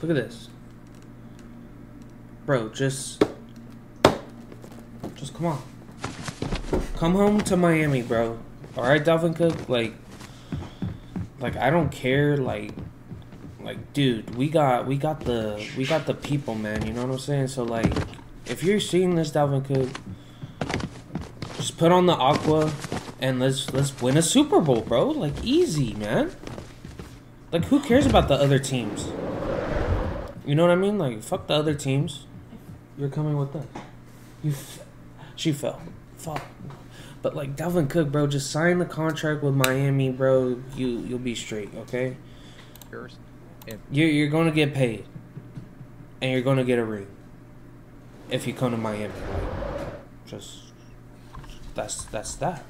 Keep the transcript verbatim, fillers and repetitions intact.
Look at this. Bro, just... Just come on. Come home to Miami, bro. Alright, Dalvin Cook? Like... Like, I don't care, like... Like, dude, we got we got the we got the people, man. You know what I'm saying? So, like, if you're seeing this, Dalvin Cook, just put on the aqua and let's let's win a Super Bowl, bro. Like, easy, man. Like, who cares about the other teams? You know what I mean? Like, fuck the other teams. You're coming with us. You, f she fell, fuck. But like, Dalvin Cook, bro, just sign the contract with Miami, bro. You you'll be straight, okay? Yours. You're, you're going to get paid, and you're going to get a ring if you come to Miami. Just, that's, that's that.